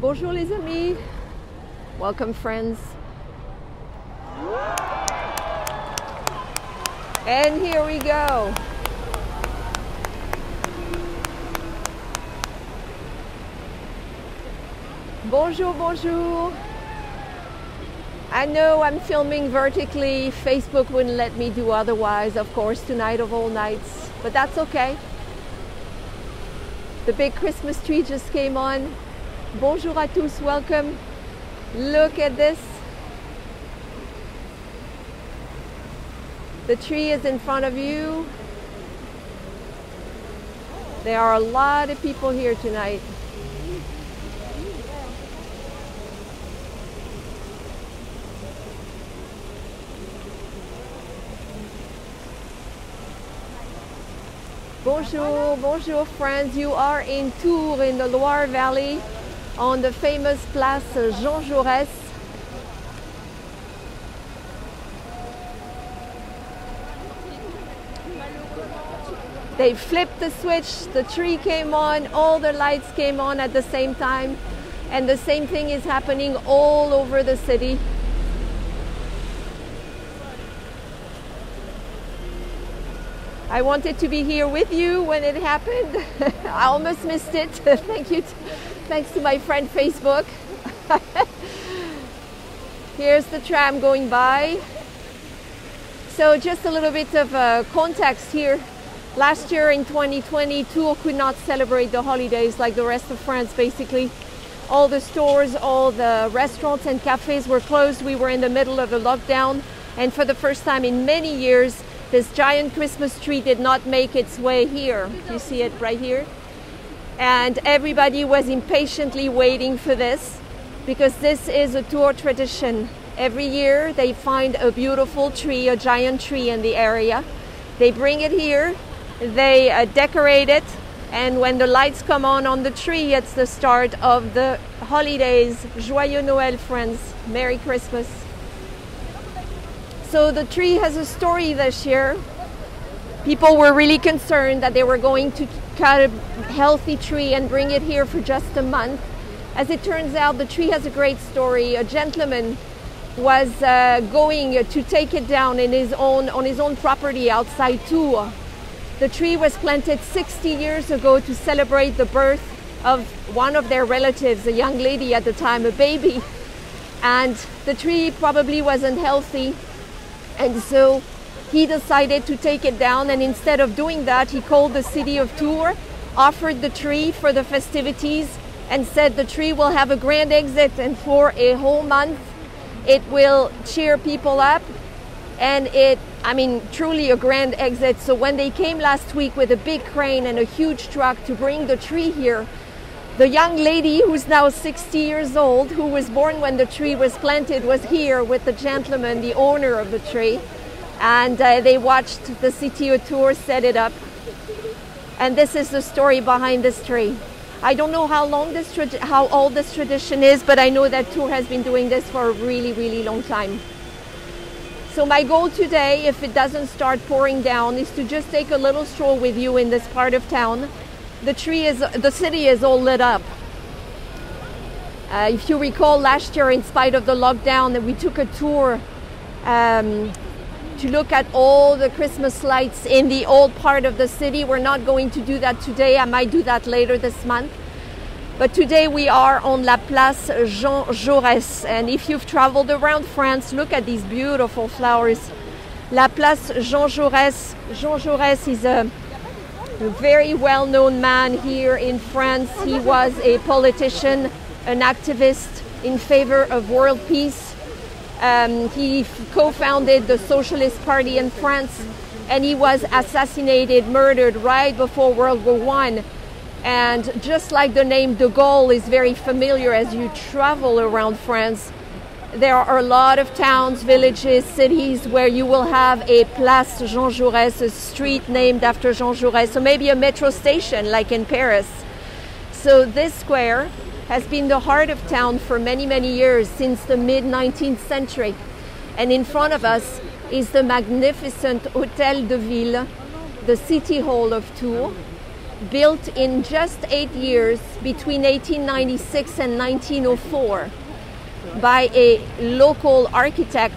Bonjour les amis, welcome friends. And here we go. Bonjour, bonjour. I know I'm filming vertically. Facebook wouldn't let me do otherwise, of course, tonight of all nights, but that's okay. The big Christmas tree just came on. Bonjour à tous, welcome. Look at this. The tree is in front of you. There are a lot of people here tonight. Bonjour, bonjour friends. You are in Tours in the Loire Valley on the famous place Jean Jaurès. They flipped the switch, the tree came on, all the lights came on at the same time, and the same thing is happening all over the city. I wanted to be here with you when it happened. I almost missed it. Thank you. Thanks to my friend Facebook. Here's the tram going by. So just a little bit of context here. Last year in 2020, Tours could not celebrate the holidays like the rest of France, basically. All the stores, all the restaurants and cafes were closed. We were in the middle of a lockdown. And for the first time in many years, this giant Christmas tree did not make its way here. You see it right here. And everybody was impatiently waiting for this because this is a Tours tradition. Every year they find a beautiful tree, a giant tree in the area. They bring it here. They decorate it, and when the lights come on the tree, it's the start of the holidays. Joyeux Noël, friends. Merry Christmas. So the tree has a story this year. People were really concerned that they were going to cut a healthy tree and bring it here for just a month. As it turns out, the tree has a great story. A gentleman was going to take it down on his own property outside Tours. The tree was planted 60 years ago to celebrate the birth of one of their relatives, a young lady at the time, a baby. And the tree probably wasn't healthy. And so he decided to take it down. And instead of doing that, he called the city of Tours, offered the tree for the festivities, and said the tree will have a grand exit. And for a whole month, it will cheer people up. And truly a grand exit. So when they came last week with a big crane and a huge truck to bring the tree here, the young lady who's now 60 years old, who was born when the tree was planted, was here with the gentleman, the owner of the tree. And they watched the city of Tours set it up. And this is the story behind this tree. I don't know how old this tradition is, but I know that Tours has been doing this for a really, really long time. So my goal today, if it doesn't start pouring down, is to just take a little stroll with you in this part of town. The city is all lit up. If you recall, last year, in spite of the lockdown, we took a tour to look at all the Christmas lights in the old part of the city. We're not going to do that today. I might do that later this month. But today we are on La Place Jean Jaurès. And if you've traveled around France, look at these beautiful flowers. La Place Jean Jaurès. Jean Jaurès is a very well-known man here in France. He was a politician, an activist in favor of world peace. He co-founded the Socialist Party in France, and he was assassinated, murdered right before World War I. And just like the name De Gaulle is very familiar as you travel around France, There are a lot of towns, villages, cities where you will have a place Jean Jaurès, a street named after Jean Jaurès, so maybe a metro station like in Paris. So this square has been the heart of town for many, many years, since the mid-19th century. And in front of us is the magnificent Hôtel de Ville, the city hall of Tours, built in just 8 years between 1896 and 1904 by a local architect,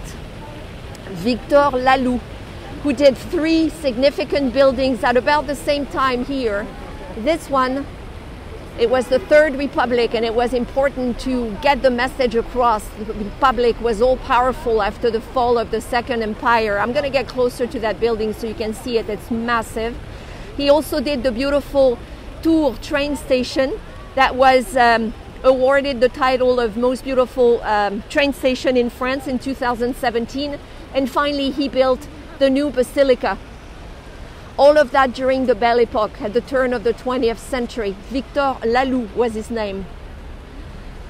Victor Laloux, who did 3 significant buildings at about the same time here. This one, it was the Third Republic, and it was important to get the message across. The Republic was all powerful after the fall of the Second Empire. I'm going to get closer to that building so you can see it. It's massive. He also did the beautiful Tours train station that was awarded the title of most beautiful train station in France in 2017. And finally, he built the new Basilica. All of that during the Belle Epoque, at the turn of the 20th century. Victor Laloux was his name.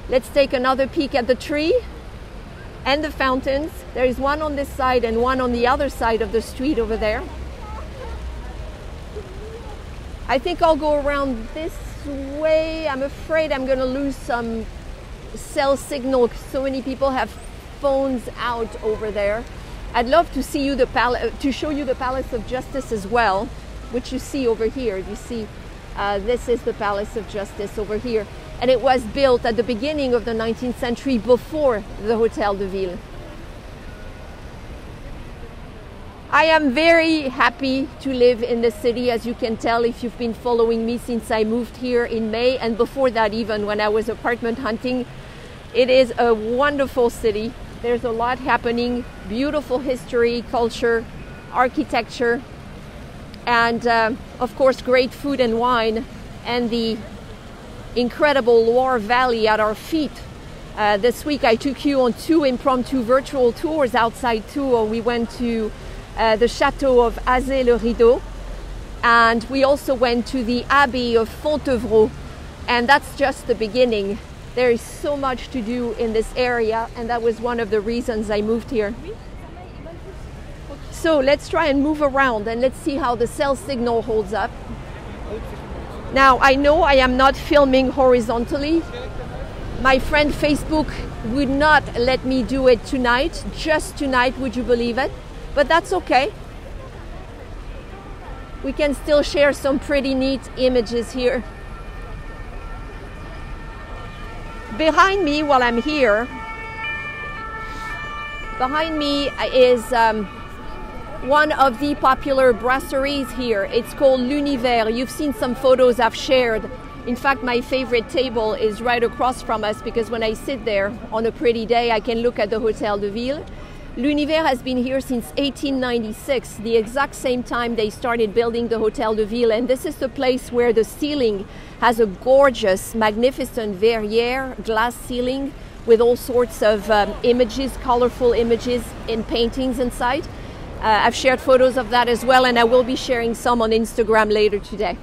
Let's take another peek at the tree and the fountains. There is one on this side and one on the other side of the street over there. I think I'll go around this way. I'm afraid I'm going to lose some cell signal. So many people have phones out over there. I'd love to see you to show you the Palace of Justice as well, which you see over here. You see, this is the Palace of Justice over here. And it was built at the beginning of the 19th century before the Hôtel de Ville. I am very happy to live in the city, as you can tell if you've been following me since I moved here in May, and before that even when I was apartment hunting. It is a wonderful city. There's a lot happening, beautiful history, culture, architecture, and of course great food and wine, and the incredible Loire Valley at our feet. This week I took you on 2 impromptu virtual tours outside Tours. We went to the chateau of Azé-le-Rideau, and we also went to the abbey of Fontevraud, and that's just the beginning. There is so much to do in this area, and that was one of the reasons I moved here. So let's try and move around and let's see how the cell signal holds up. Now, I know I am not filming horizontally. My friend Facebook would not let me do it tonight, just tonight, would you believe it? But that's okay. We can still share some pretty neat images here. Behind me, while I'm here, behind me is one of the popular brasseries here. It's called L'Univers. You've seen some photos I've shared. In fact, my favorite table is right across from us, because when I sit there on a pretty day, I can look at the Hôtel de Ville. L'Univers has been here since 1896, the exact same time they started building the Hôtel de Ville. And this is the place where the ceiling has a gorgeous, magnificent verrière, glass ceiling with all sorts of images, colorful images and paintings inside. I've shared photos of that as well, and I will be sharing some on Instagram later today.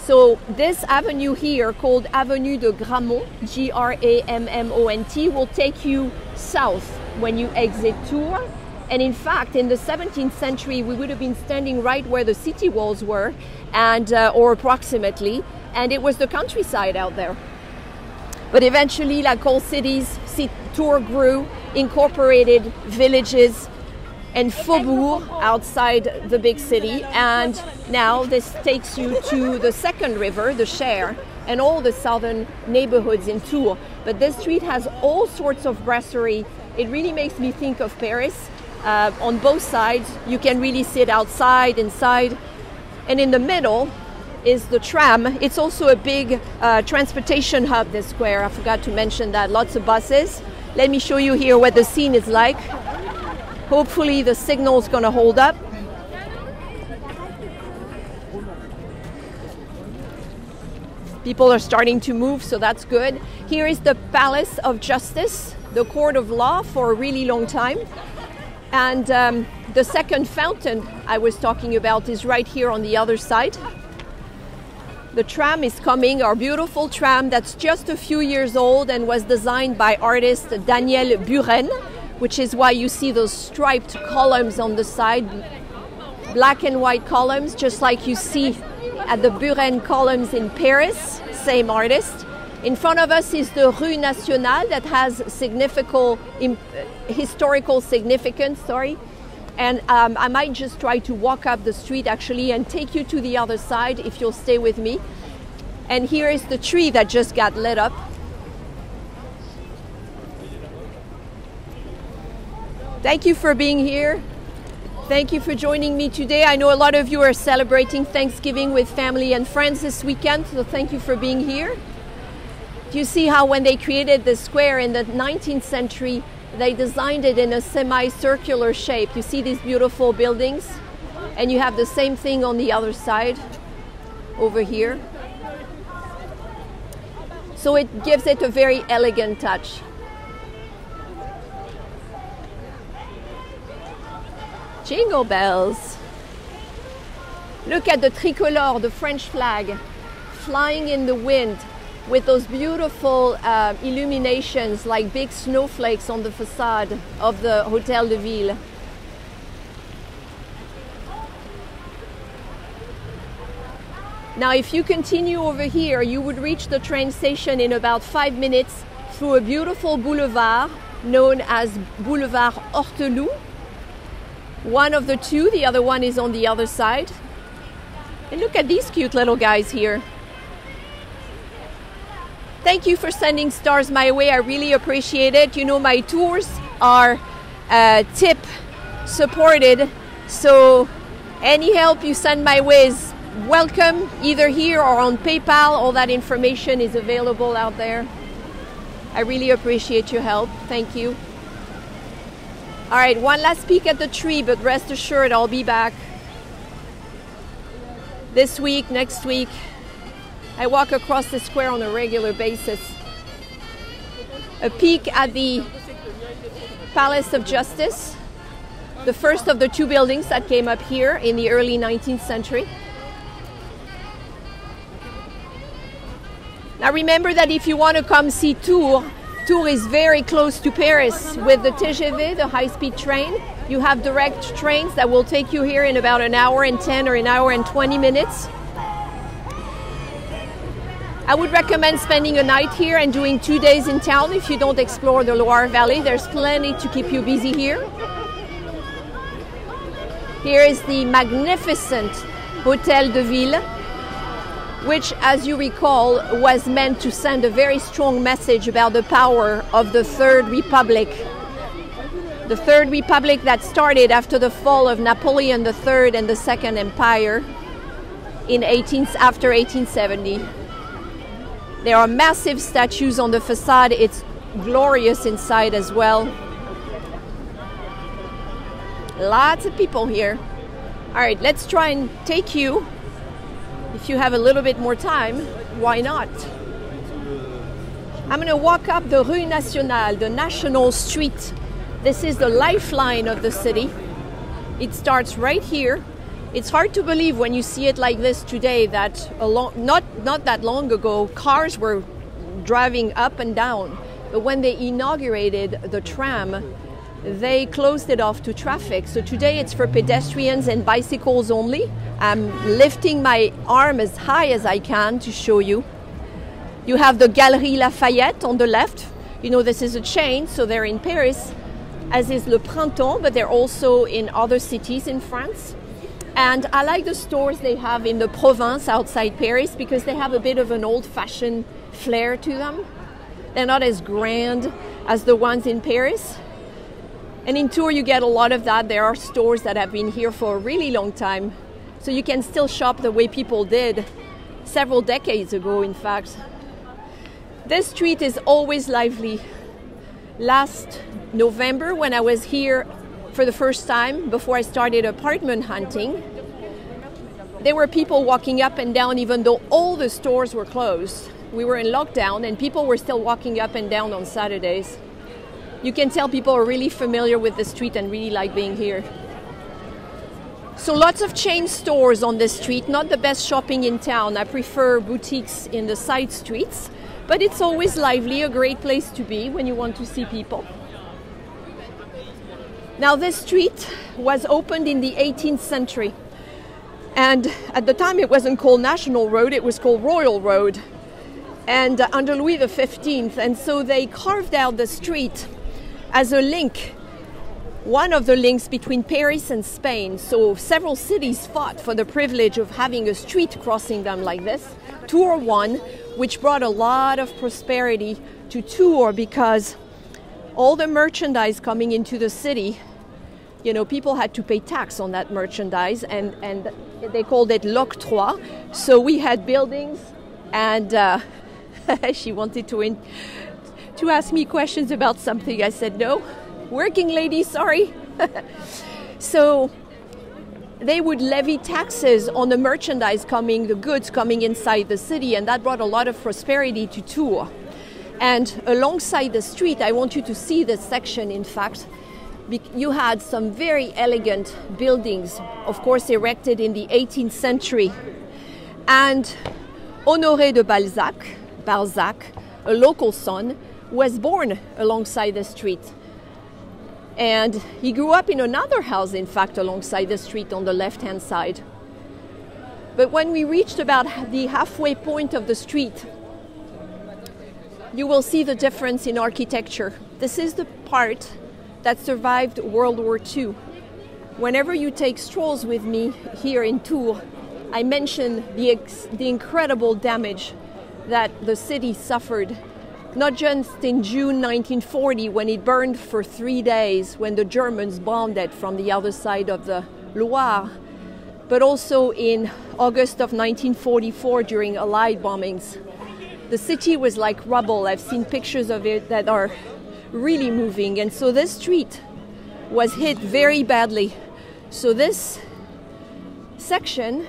So this avenue here, called Avenue de Grammont, G-R-A-M-M-O-N-T, will take you south when you exit Tours. And in fact, in the 17th century, we would have been standing right where the city walls were, and or approximately, and it was the countryside out there. But eventually, like all cities, Tours grew, incorporated villages and faubourgs outside the big city, and now this takes you to the second river, the Cher, and all the southern neighborhoods in Tours. But this street has all sorts of brasseries. It really makes me think of Paris. On both sides, you can really sit outside, inside. And in the middle is the tram. It's also a big transportation hub, this square. I forgot to mention that. Lots of buses. Let me show you here what the scene is like. Hopefully the signal's gonna hold up. People are starting to move, so that's good. Here is the Palace of Justice, the court of law for a really long time. And the second fountain I was talking about is right here on the other side. The tram is coming, our beautiful tram that's just a few years old and was designed by artist Daniel Buren, which is why you see those striped columns on the side, black and white columns, just like you see at the Buren columns in Paris, same artist. In front of us is the Rue Nationale that has significant, historical significance, And I might just try to walk up the street actually and take you to the other side if you'll stay with me. And here is the tree that just got lit up. Thank you for being here. Thank you for joining me today. I know a lot of you are celebrating Thanksgiving with family and friends this weekend, so thank you for being here. Do you see how when they created the square in the 19th century, they designed it in a semi-circular shape? You see these beautiful buildings, and you have the same thing on the other side over here. So it gives it a very elegant touch. Jingle bells. Look at the tricolore, the French flag, flying in the wind with those beautiful illuminations like big snowflakes on the facade of the Hôtel de Ville. Now, if you continue over here, you would reach the train station in about 5 minutes through a beautiful boulevard known as Boulevard Horteloup. One of the two, the other one is on the other side. And look at these cute little guys here. Thank you for sending stars my way. I really appreciate it. You know, my tours are tip supported, so any help you send my way is welcome, either here or on PayPal. All that information is available out there. I really appreciate your help. Thank you. All right, one last peek at the tree, but rest assured I'll be back this week, next week. I walk across the square on a regular basis. A peek at the Palace of Justice, the first of the two buildings that came up here in the early 19th century. Now remember that if you want to come see Tours, Tours is very close to Paris with the TGV, the high-speed train. You have direct trains that will take you here in about an hour and 10 or an hour and 20 minutes. I would recommend spending a night here and doing 2 days in town if you don't explore the Loire Valley. There's plenty to keep you busy here. Here is the magnificent Hôtel de Ville, which, as you recall, was meant to send a very strong message about the power of the Third Republic. The Third Republic that started after the fall of Napoleon III and the Second Empire after 1870. There are massive statues on the facade. It's glorious inside as well. Lots of people here. All right, let's try and take you. If you have a little bit more time, why not? I'm gonna walk up the Rue Nationale, the National Street. This is the lifeline of the city. It starts right here. It's hard to believe when you see it like this today that not that long ago, cars were driving up and down. But when they inaugurated the tram, they closed it off to traffic. So today it's for pedestrians and bicycles only. I'm lifting my arm as high as I can to show you. You have the Galerie Lafayette on the left. You know, this is a chain, so they're in Paris, as is Le Printemps, but they're also in other cities in France. And I like the stores they have in the province outside Paris because they have a bit of an old-fashioned flair to them. They're not as grand as the ones in Paris. And in Tours you get a lot of that. There are stores that have been here for a really long time. So you can still shop the way people did several decades ago, in fact. This street is always lively. Last November, when I was here for the first time, before I started apartment hunting, there were people walking up and down even though all the stores were closed. We were in lockdown and people were still walking up and down on Saturdays. You can tell people are really familiar with the street and really like being here. So lots of chain stores on this street, not the best shopping in town. I prefer boutiques in the side streets, but it's always lively, a great place to be when you want to see people. Now this street was opened in the 18th century. And at the time it wasn't called National Road, it was called Royal Road, and under Louis XV. And so they carved out the street as a link, one of the links between Paris and Spain. So several cities fought for the privilege of having a street crossing them like this. Tours won, which brought a lot of prosperity to Tours because all the merchandise coming into the city, you know, people had to pay tax on that merchandise, and they called it l'octroi. So we had buildings, and she wanted to ask me questions about something. I said, no, working lady, sorry. So they would levy taxes on the merchandise coming, the goods coming inside the city, and that brought a lot of prosperity to Tours. And alongside the street, I want you to see this section, in fact, you had some very elegant buildings, of course erected in the 18th century. And Honoré de Balzac, a local son, was born alongside the street. And he grew up in another house, in fact, alongside the street on the left-hand side. But when we reached about the halfway point of the street, you will see the difference in architecture. This is the part that survived World War II. Whenever you take strolls with me here in Tours, I mention the incredible damage that the city suffered, not just in June 1940 when it burned for 3 days when the Germans bombed it from the other side of the Loire, but also in August of 1944 during Allied bombings. The city was like rubble. I've seen pictures of it that are really moving, and so this street was hit very badly. So this section,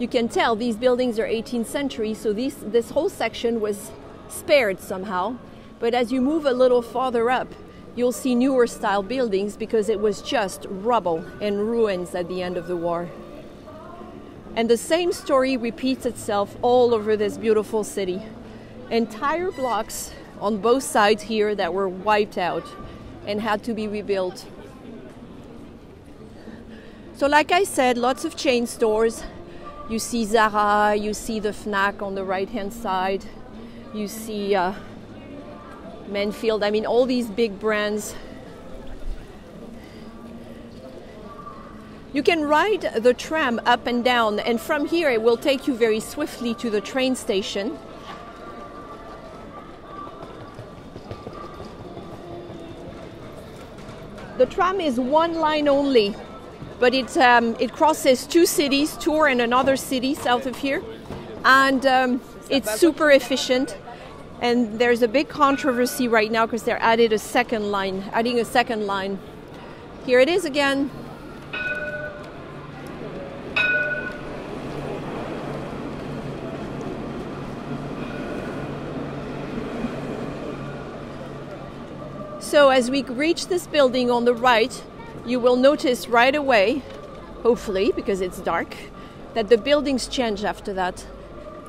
you can tell these buildings are 18th century, so this whole section was spared somehow. But as you move a little farther up, you'll see newer style buildings because it was just rubble and ruins at the end of the war. And the same story repeats itself all over this beautiful city. Entire blocks on both sides here that were wiped out and had to be rebuilt. So like I said, lots of chain stores. You see Zara, you see the Fnac on the right-hand side, you see Manfield, I mean all these big brands. You can ride the tram up and down, and from here it will take you very swiftly to the train station. The tram is one line only, but it crosses two cities, Tours and another city south of here, and it's super efficient. And there's a big controversy right now because they're adding a second line. Here it is again. So as we reach this building on the right, you will notice right away, hopefully, because it's dark, that the buildings change after that.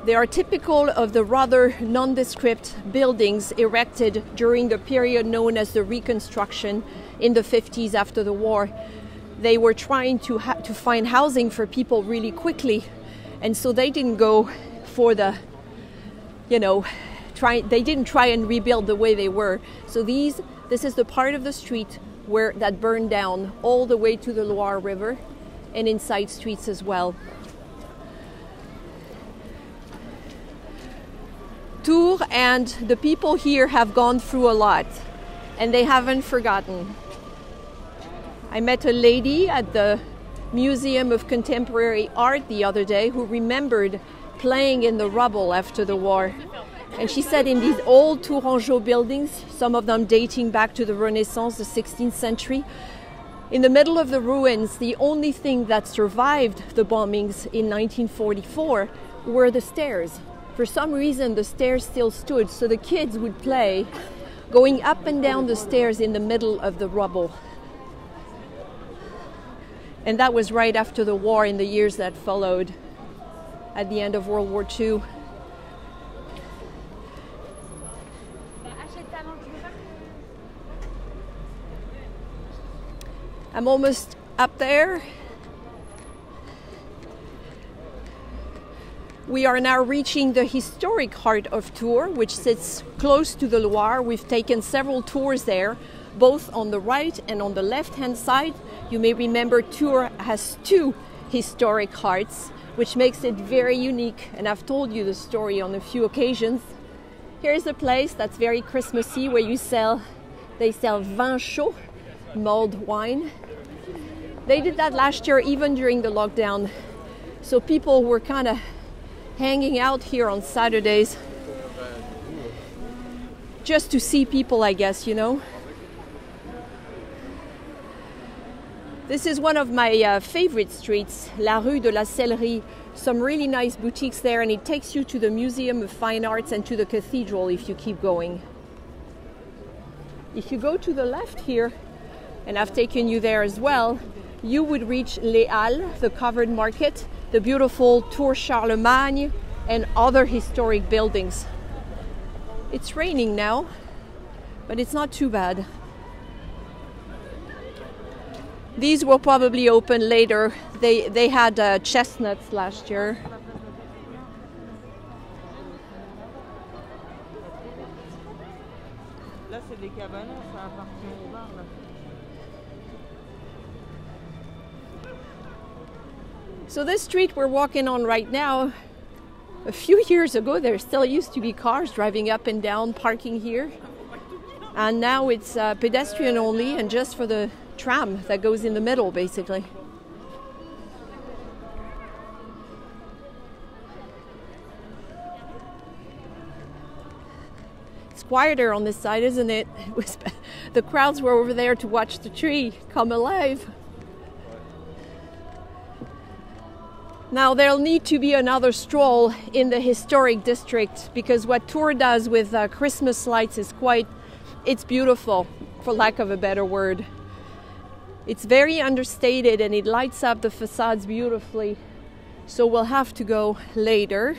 They are typical of the rather nondescript buildings erected during the period known as the Reconstruction in the 50s after the war. They were trying to find housing for people really quickly, and so they didn't go for the, you know, they didn't try and rebuild the way they were. So this is the part of the street where that burned down all the way to the Loire River and inside streets as well. Tours and the people here have gone through a lot and they haven't forgotten. I met a lady at the Museum of Contemporary Art the other day who remembered playing in the rubble after the war. And she said in these old Tourangeau buildings, some of them dating back to the Renaissance, the 16th century, in the middle of the ruins, the only thing that survived the bombings in 1944 were the stairs. For some reason, the stairs still stood, so the kids would play going up and down the stairs in the middle of the rubble. And that was right after the war, in the years that followed, at the end of World War II. I'm almost up there. We are now reaching the historic heart of Tours, which sits close to the Loire. We've taken several tours there, both on the right and on the left-hand side. You may remember Tours has two historic hearts, which makes it very unique, and I've told you the story on a few occasions. Here's a place that's very Christmassy, where they sell vin chaud, mulled wine. They did that last year, even during the lockdown. So people were kind of hanging out here on Saturdays just to see people, I guess, you know. This is one of my favorite streets, La Rue de la Sellerie. Some really nice boutiques there, and it takes you to the Museum of Fine Arts and to the cathedral if you keep going. If you go to the left here, and I've taken you there as well, you would reach Les Halles, the covered market, the beautiful Tour Charlemagne, and other historic buildings. It's raining now, but it's not too bad. These will probably open later. They had chestnuts last year. So this street we're walking on right now, a few years ago, there still used to be cars driving up and down, parking here. And now it's pedestrian only, and just for the tram that goes in the middle, basically. It's quieter on this side, isn't it? The crowds were over there to watch the tree come alive. Now there'll need to be another stroll in the historic district, because what Tours does with Christmas lights is it's beautiful, for lack of a better word. It's very understated, and it lights up the facades beautifully. So we'll have to go later.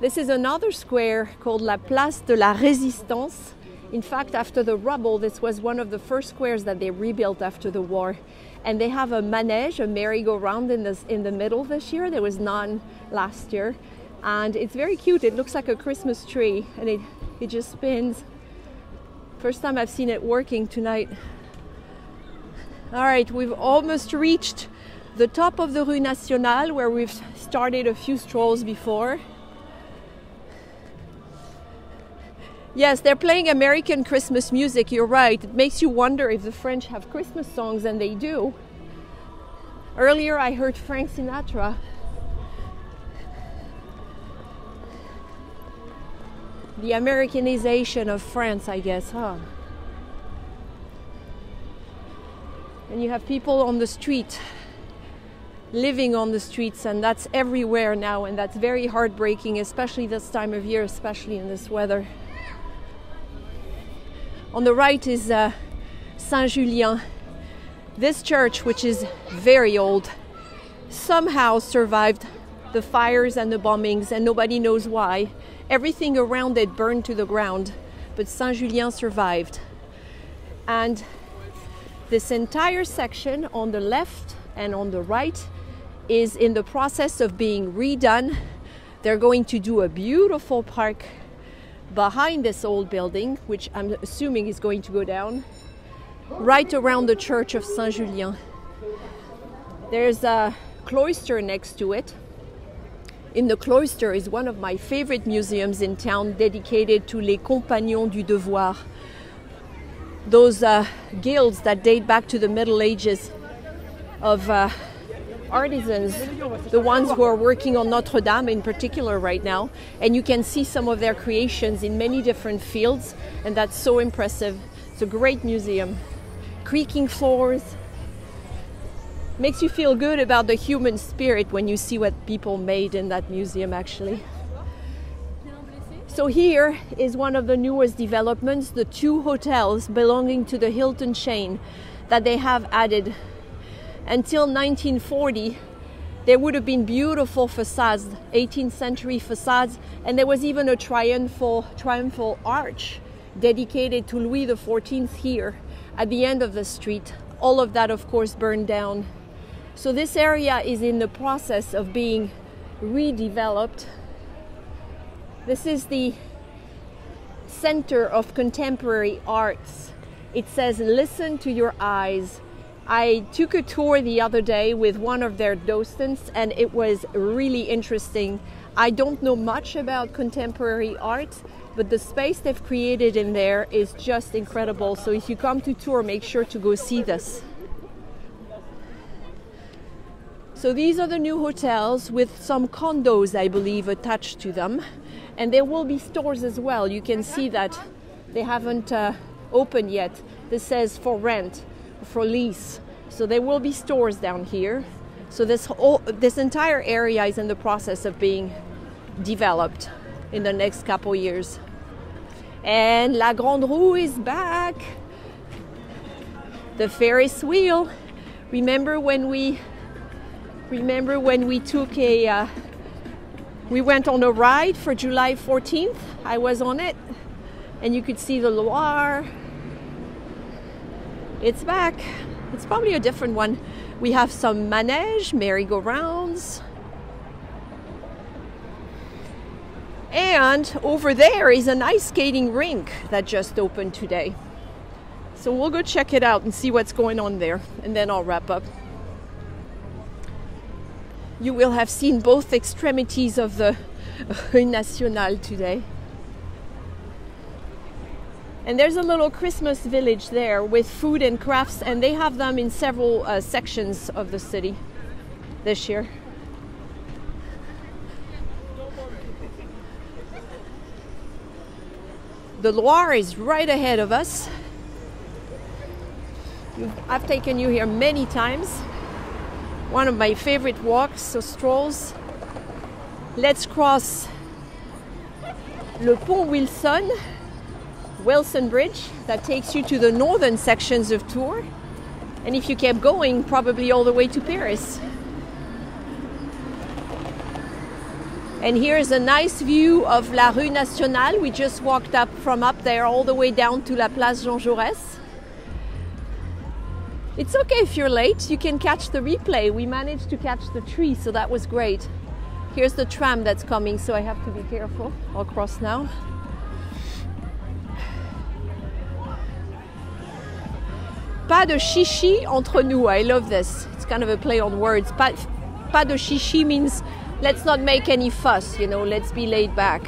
This is another square called La Place de la Résistance. In fact, after the rubble, this was one of the first squares that they rebuilt after the war. And they have a manège, a merry-go-round in the middle this year. There was none last year. And it's very cute. It looks like a Christmas tree, and it just spins. First time I've seen it working tonight. All right, we've almost reached the top of the Rue Nationale, where we've started a few strolls before. Yes, they're playing American Christmas music, you're right. It makes you wonder if the French have Christmas songs, and they do. Earlier I heard Frank Sinatra. The Americanization of France, I guess, huh? And you have people on the street, living on the streets, and that's everywhere now, and that's very heartbreaking, especially this time of year, especially in this weather. On the right is Saint Julien. This church, which is very old, somehow survived the fires and the bombings, and nobody knows why. Everything around it burned to the ground, but Saint Julien survived. And this entire section on the left and on the right is in the process of being redone. They're going to do a beautiful park behind this old building, which I'm assuming is going to go down, right around the church of Saint Julien. There's a cloister next to it. In the cloister is one of my favorite museums in town, dedicated to Les Compagnons du Devoir, those guilds that date back to the Middle Ages of artisans, the ones who are working on Notre-Dame in particular right now, and you can see some of their creations in many different fields, and that's so impressive. It's a great museum. Creaking floors. Makes you feel good about the human spirit when you see what people made in that museum, actually. So here is one of the newest developments, the two hotels belonging to the Hilton chain. that they have added. Until 1940, there would have been beautiful facades, 18th century facades, and there was even a triumphal arch dedicated to Louis XIV here at the end of the street. All of that, of course, burned down. So this area is in the process of being redeveloped. This is the center of contemporary arts. It says, listen to your eyes. I took a tour the other day with one of their docents, and it was really interesting. I don't know much about contemporary art, but the space they've created in there is just incredible. So if you come to Tours, make sure to go see this. So these are the new hotels with some condos, I believe, attached to them. And there will be stores as well. You can see that they haven't opened yet. This says for rent, for lease. So there will be stores down here. So this entire area is in the process of being developed in the next couple years. And La Grande Roue is back. The Ferris wheel. Remember when we took a we went on a ride for July 14th. I was on it, and you could see the Loire. It's back. It's probably a different one. We have some manège, merry-go-rounds. And over there is an ice skating rink that just opened today. So we'll go check it out and see what's going on there, and then I'll wrap up. You will have seen both extremities of the Rue Nationale today. And there's a little Christmas village there with food and crafts, and they have them in several sections of the city this year. The Loire is right ahead of us. I've taken you here many times. One of my favorite walks or strolls. Let's cross Le Pont Wilson. Wilson Bridge that takes you to the northern sections of Tours, and if you kept going, probably all the way to Paris. And here's a nice view of La Rue Nationale. We just walked up from up there all the way down to La Place Jean Jaurès. It's okay if you're late, you can catch the replay. We managed to catch the tree, so that was great. Here's the tram that's coming, so I have to be careful. I'll cross now. Pas de chichi entre nous. I love this. It's kind of a play on words. Pas de chichi means let's not make any fuss, you know, let's be laid back.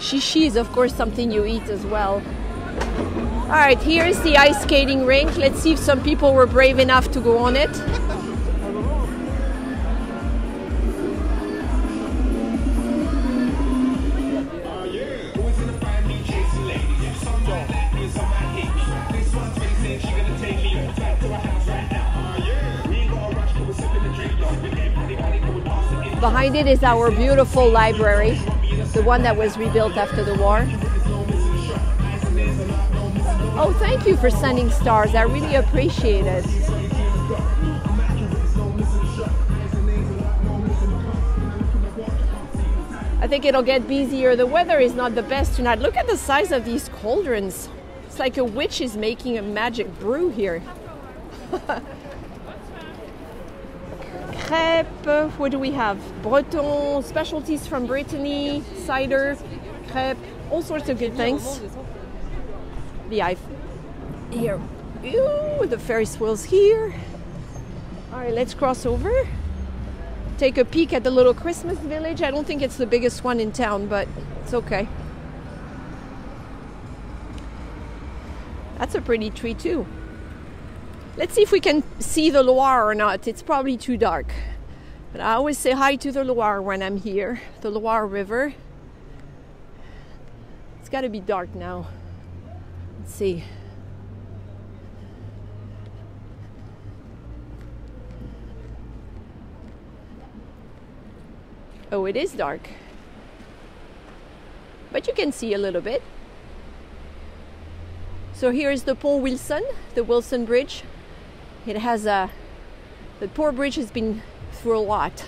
Chichi is, of course, something you eat as well. All right, here is the ice skating rink. Let's see if some people were brave enough to go on it. Behind it is our beautiful library, the one that was rebuilt after the war. Oh, thank you for sending stars. I really appreciate it. I think it'll get busier. The weather is not the best tonight. Look at the size of these cauldrons. It's like a witch is making a magic brew here. Crêpes, what do we have? Breton, specialties from Brittany, cider, crêpes, all sorts of good things. Here, ooh, the Ferris wheel's here. All right, let's cross over. Take a peek at the little Christmas village. I don't think it's the biggest one in town, but it's okay. That's a pretty tree too. Let's see if we can see the Loire or not. It's probably too dark. But I always say hi to the Loire when I'm here. The Loire River. It's got to be dark now. Let's see. Oh, it is dark. But you can see a little bit. So here is the Pont Wilson, the Wilson Bridge. It has a... The Pont Bridge has been through a lot.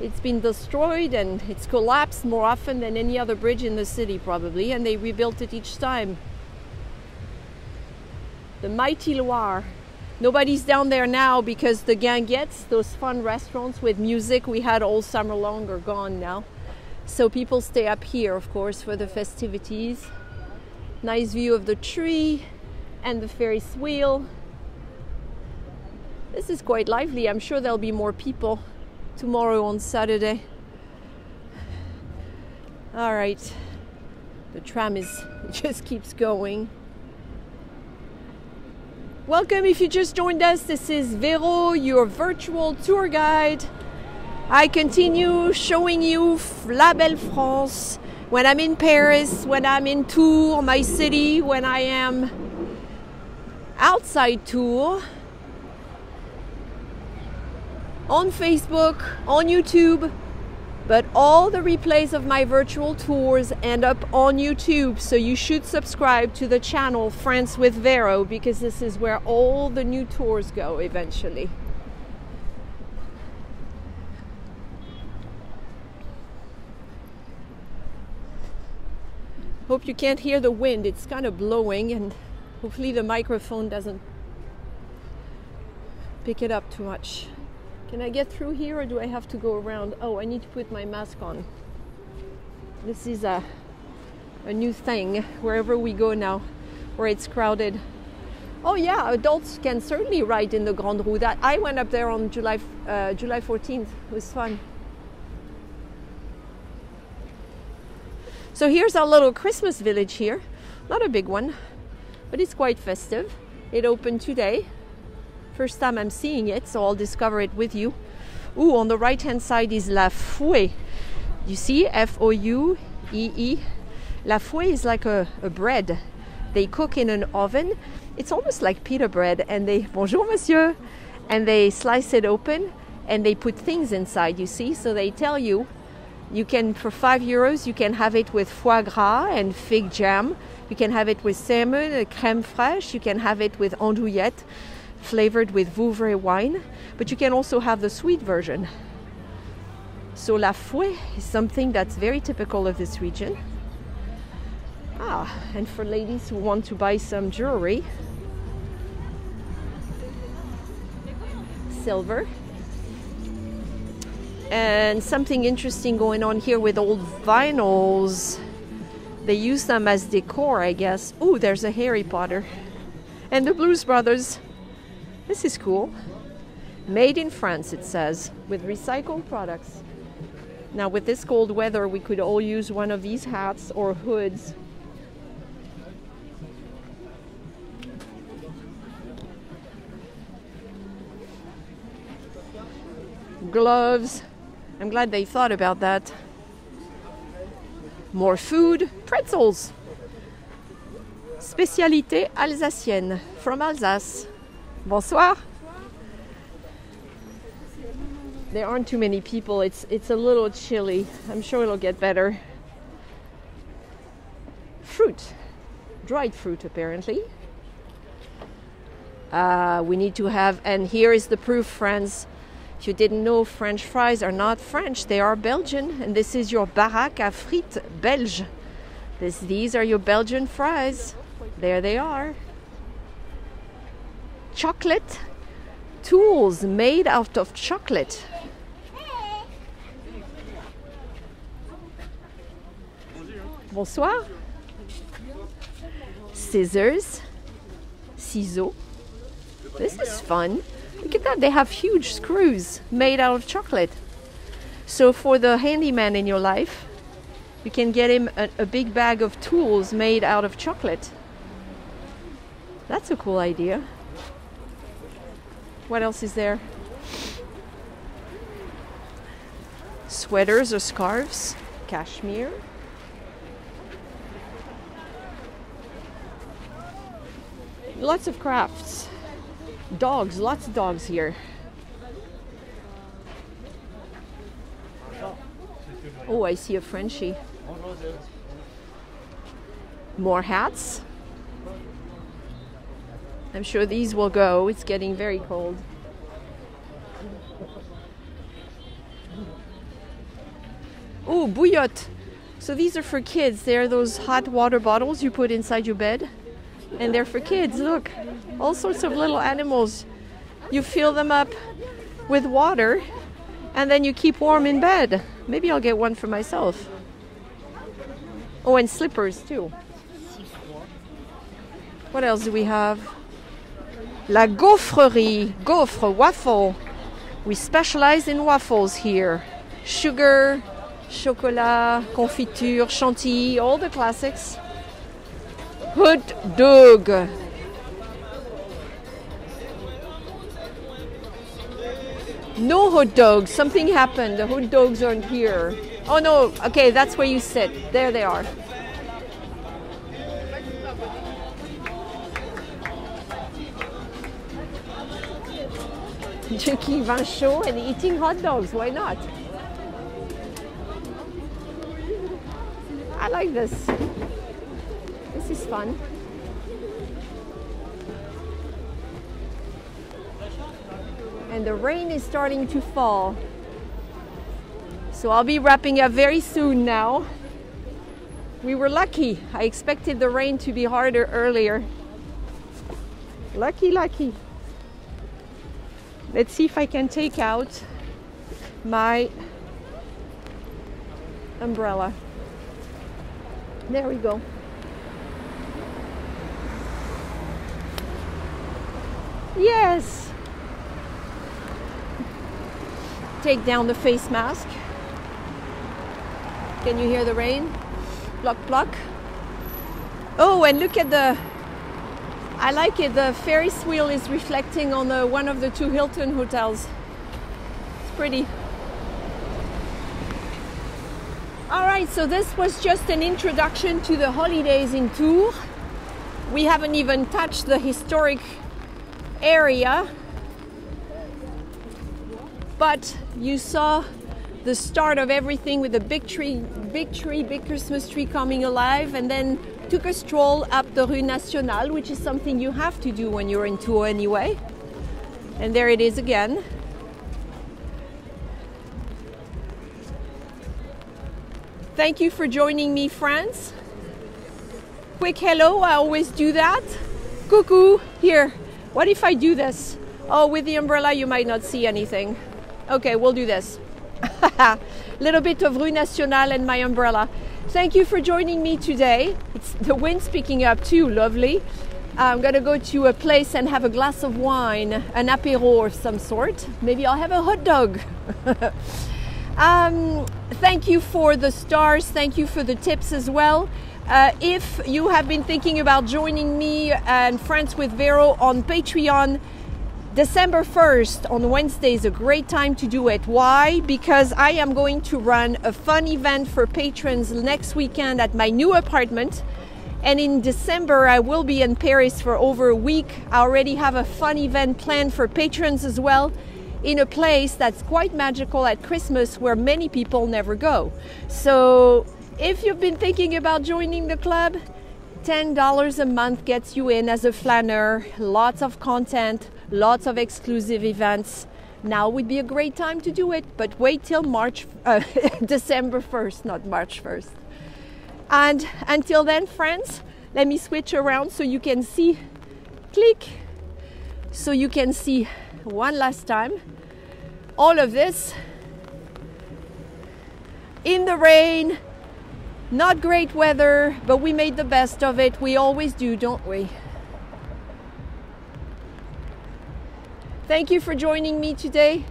It's been destroyed and it's collapsed more often than any other bridge in the city probably, and they rebuilt it each time. The mighty Loire. Nobody's down there now because the guinguettes, those fun restaurants with music we had all summer long, are gone now. So people stay up here, of course, for the festivities. Nice view of the tree and the Ferris wheel. This is quite lively. I'm sure there'll be more people tomorrow on Saturday. All right. The tram just keeps going. Welcome if you just joined us. This is Véro, your virtual tour guide. I continue showing you La Belle France when I'm in Paris, when I'm in Tours, my city, when I am outside Tours. On Facebook, on YouTube, but all the replays of my virtual tours end up on YouTube, so you should subscribe to the channel France with Véro, because this is where all the new tours go eventually. Hope you can't hear the wind, it's kind of blowing, and hopefully the microphone doesn't pick it up too much. Can I get through here or do I have to go around? Oh, I need to put my mask on. This is a new thing wherever we go now, where it's crowded. Oh yeah, adults can certainly ride in the Grande Roue. That I went up there on July 14th. It was fun. So here's our little Christmas village here. Not a big one, but it's quite festive. It opened today. First time I'm seeing it, so I'll discover it with you. Ooh, on the right-hand side is La Fouée. You see, F-O-U-E-E. La Fouée is like a bread. They cook in an oven. It's almost like pita bread, and they... Bonjour, monsieur! And they slice it open, and they put things inside, you see? So they tell you, you can, for €5, you can have it with foie gras and fig jam. You can have it with salmon, crème fraîche. You can have it with andouillette, flavored with Vouvray wine, but you can also have the sweet version. So la fouée is something that's very typical of this region. Ah, and for ladies who want to buy some jewelry, silver. And something interesting going on here with old vinyls. They use them as decor, I guess. Oh, there's a Harry Potter and the Blues Brothers. This is cool. Made in France, it says, with recycled products. Now, with this cold weather, we could all use one of these hats or hoods. Gloves. I'm glad they thought about that. More food. Pretzels. Spécialité Alsacienne, from Alsace. Bonsoir. There aren't too many people. It's a little chilly. I'm sure it'll get better. Fruit. Dried fruit, apparently. We need to have... And here is the proof, friends. If you didn't know, French fries are not French. They are Belgian. And this is your baraque à frites belge. These are your Belgian fries. There they are. Chocolate tools made out of chocolate. Bonsoir. Scissors. Ciseaux. This is fun. Look at that, they have huge screws made out of chocolate. So for the handyman in your life, you can get him a big bag of tools made out of chocolate. That's a cool idea. What else is there? Sweaters or scarves, cashmere. Lots of crafts. Dogs, lots of dogs here. Oh, I see a Frenchie. More hats. I'm sure these will go. It's getting very cold. Oh, bouillotte. So these are for kids. They're those hot water bottles you put inside your bed. And they're for kids. Look, all sorts of little animals. You fill them up with water and then you keep warm in bed. Maybe I'll get one for myself. Oh, and slippers too. What else do we have? La gaufrerie, gaufre, waffle. We specialize in waffles here. Sugar, chocolat, confiture, chantilly, all the classics. Hot dog. No hot dogs. Something happened. The hot dogs aren't here. Oh no. Okay, that's where you sit. There they are. Drinking vin chaud and eating hot dogs. Why not? I like this. This is fun. And the rain is starting to fall. So I'll be wrapping up very soon now. We were lucky. I expected the rain to be harder earlier. Lucky, lucky. Let's see if I can take out my umbrella. There we go. Yes! Take down the face mask. Can you hear the rain? Pluck, pluck. Oh, and look at the... I like it. The Ferris wheel is reflecting on one of the two Hilton hotels. It's pretty. All right, so this was just an introduction to the holidays in Tours. We haven't even touched the historic area, but you saw the start of everything with the big Christmas tree coming alive, and then took a stroll up the Rue Nationale, which is something you have to do when you're in Tours anyway. And there it is again. Thank you for joining me, friends. Quick hello, I always do that. Coucou, here. What if I do this? Oh, with the umbrella, you might not see anything. Okay, we'll do this. Little bit of Rue Nationale and my umbrella. Thank you for joining me today. It's the wind's picking up too, lovely. I'm gonna go to a place and have a glass of wine, an apéro of some sort. Maybe I'll have a hot dog. Thank you for the stars. Thank you for the tips as well. If you have been thinking about joining me and Friends with Véro on Patreon, December 1st on Wednesday is a great time to do it. Why? Because I am going to run a fun event for patrons next weekend at my new apartment. And in December, I will be in Paris for over a week. I already have a fun event planned for patrons as well, in a place that's quite magical at Christmas where many people never go. So... if you've been thinking about joining the club, $10 a month gets you in as a flaneur. Lots of content, lots of exclusive events. Now would be a great time to do it, but wait till December 1st, not March 1st. And until then, friends, let me switch around so you can see. Click. So you can see one last time all of this in the rain. Not great weather, but we made the best of it. We always do, don't we? Thank you for joining me today.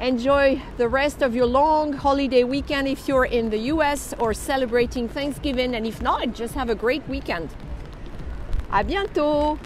Enjoy the rest of your long holiday weekend if you're in the US or celebrating Thanksgiving. And if not, just have a great weekend. À bientôt!